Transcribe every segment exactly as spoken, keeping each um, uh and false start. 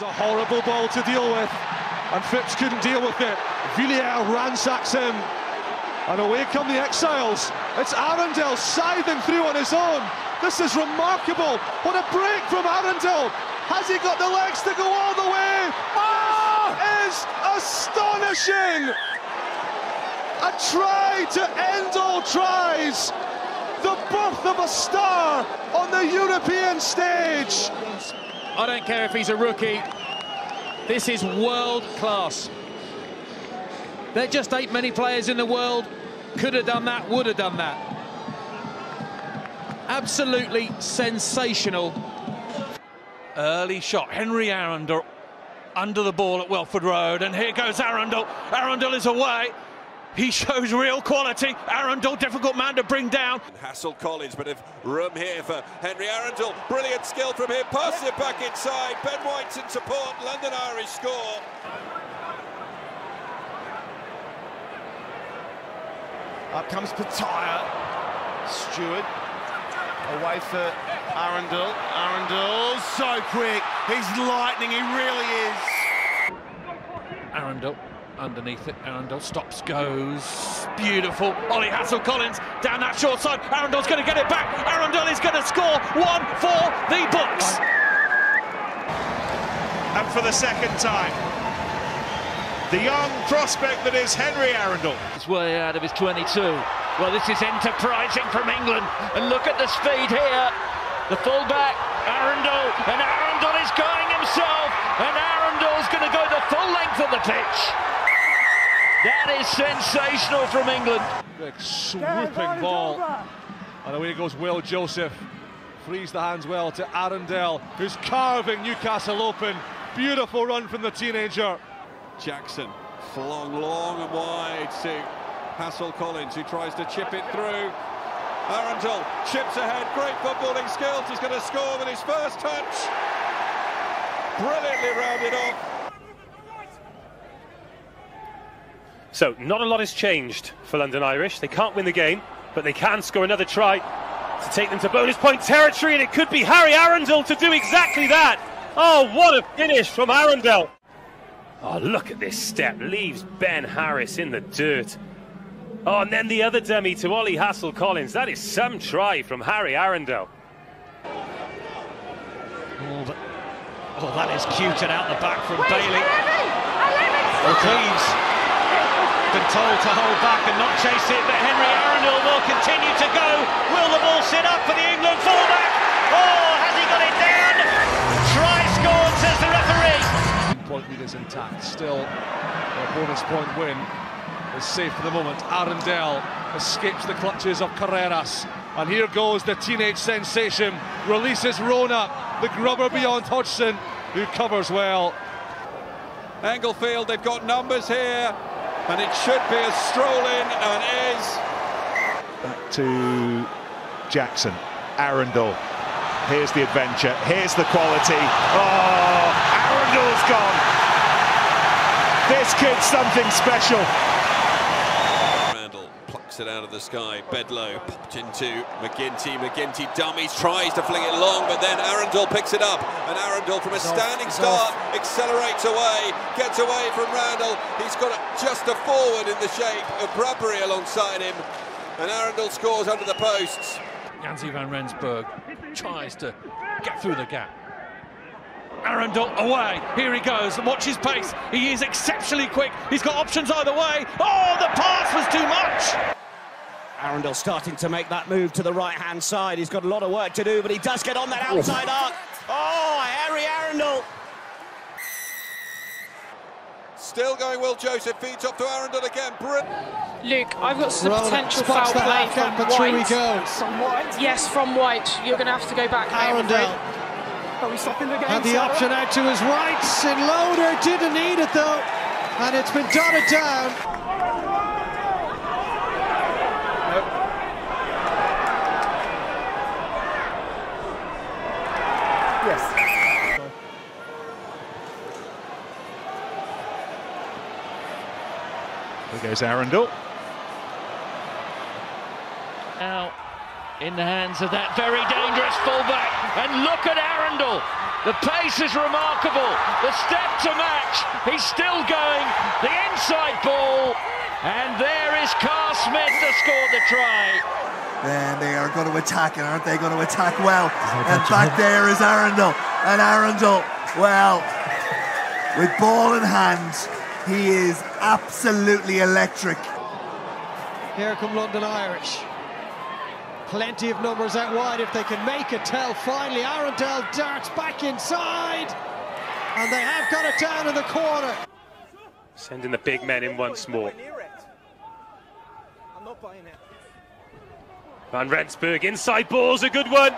was a horrible ball to deal with, and Phipps couldn't deal with it. Villiers ransacks him, and away come the exiles. It's Arundell scything through on his own. This is remarkable. What a break from Arundell. Has he got the legs to go all the way? Oh! This is astonishing. A try to end all tries. The birth of a star on the European stage. I don't care if he's a rookie. This is world class. There just ain't many players in the world could have done that, would have done that. Absolutely sensational. Early shot, Henry Arundell under the ball at Welford Road, and here goes Arundell. Arundell is away. He shows real quality. Arundell, difficult man to bring down. Hassell-Collins, but if room here for Henry Arundell. Brilliant skill from him. Passes it back inside. Ben Whites in support. London Irish score. Up comes Pataya. Stewart away for Arundell. Arundell, so quick. He's lightning. He really is. Arundell. Underneath it, Arundell stops, goes, beautiful. Ollie Hassell-Collins down that short side. Arundell's going to get it back. Arundell is going to score one for the books. And for the second time, the young prospect that is Henry Arundell. He's way out of his twenty-two. Well, this is enterprising from England. And look at the speed here. The fullback, Arundell, and Arundell is going himself. And Arundell's going to go the full length of the pitch. That is sensational from England. Big swooping ball. And away goes Will Joseph. Frees the hands well to Arundell, who's carving Newcastle open. Beautiful run from the teenager. Jackson flung long and wide to Hassell-Collins, who tries to chip it through. Arundell chips ahead. Great footballing skills. He's going to score with his first touch. Brilliantly rounded off. So, not a lot has changed for London Irish. They can't win the game, but they can score another try to take them to bonus point territory, and it could be Harry Arundell to do exactly that. Oh, what a finish from Arundell. Oh, look at this step. Leaves Ben Harris in the dirt. Oh, and then the other dummy to Ollie Hassell-Collins. That is some try from Harry Arundell. Oh, but... oh that is cute, and out the back from Wait, Bailey. Eleven, eleven, been told to hold back and not chase it, but Henry Arundell will continue to go. Will the ball sit up for the England fullback? Oh, has he got it down? Try scored, says the referee. Point lead is intact. Still, a bonus point win is safe for the moment. Arundell escapes the clutches of Carreras, and here goes the teenage sensation. Releases Rona, the grubber beyond Hodgson, who covers well. Engelfield, they've got numbers here. And it should be a stroll in, and is. Back to Jackson, Arundell. Here's the adventure, here's the quality. Oh, Arundell's gone. This kid's something special. Randall plucks it out of the sky. Bedloe popped into McGinty. McGinty dummies, tries to fling it long, but then Arundell picks it up. And Arundell, from a standing start, accelerates away, gets away from Randall. He's got just a forward in the shape of Bradbury alongside him, and Arundell scores under the posts. Janse van Rensburg tries to get through the gap. Arundell away, here he goes, and watch his pace. He is exceptionally quick, he's got options either way. Oh, the pass was too much! Arundell starting to make that move to the right-hand side. He's got a lot of work to do, but he does get on that outside arc. Oh, Harry Arundell! Still going, Will Joseph, feeds up to Arundell again. Luke, I've got some Rona potential foul play from White. From White? Yes, from White. You're going to have to go back. Arundell. Are we stopping the game? Had the Sarah? Option out to his right, and Loder didn't need it though, and it's been dotted down. Yes. Here goes Arundell. Now in the hands of that very dangerous fullback, and look at Arundell. The pace is remarkable, the step to match, he's still going, the inside ball, and there is Carl Smith to score the try. And they are going to attack, and aren't they going to attack well? And back there is Arundell, and Arundell, well, with ball in hand, he is absolutely electric. Here come London Irish. Plenty of numbers out wide if they can make a tell. Finally, Arundell darts back inside. And they have got it down in the corner. Sending the big men in once more. I'm not buying it. Van Rensburg, inside ball's a good one.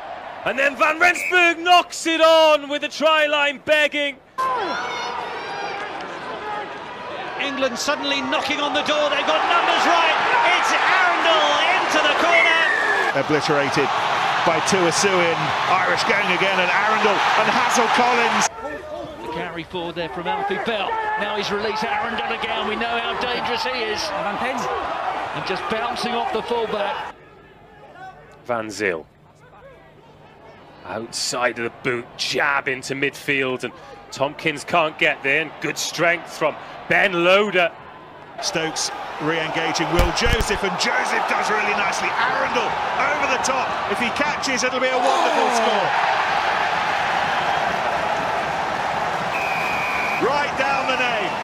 And then Van Rensburg knocks it on with the try line begging. England suddenly knocking on the door. They've got numbers right. It's Arundell into the corner. Obliterated by Tua Suin, Irish gang again, and Arundell and Hassell-Collins. The carry forward there from Alfie Bell. Now he's released Arundell again. We know how dangerous he is. And just bouncing off the fullback. Van Zyl. Outside of the boot, jab into midfield, and Tompkins can't get there. And good strength from Ben Loder. Stokes re-engaging Will Joseph, and Joseph does really nicely. Arundell over the top. If he catches, it'll be a wonderful oh. score. Right there.